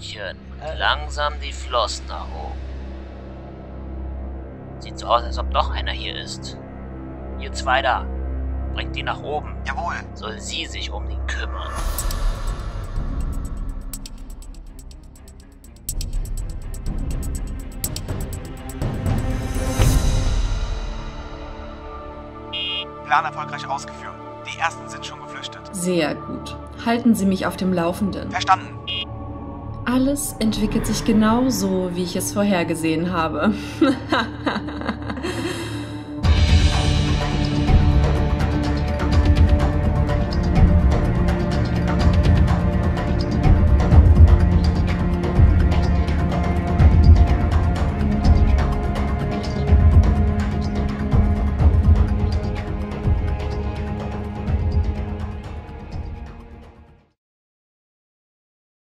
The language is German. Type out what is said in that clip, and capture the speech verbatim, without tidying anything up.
Mädchen, langsam die Flossen nach oben. Sieht so aus, als ob doch einer hier ist. Ihr zwei da, bringt die nach oben. Jawohl. Soll sie sich um ihn kümmern. Plan erfolgreich ausgeführt. Die ersten sind schon geflüchtet. Sehr gut. Halten Sie mich auf dem Laufenden. Verstanden. Alles entwickelt sich genauso, wie ich es vorhergesehen habe.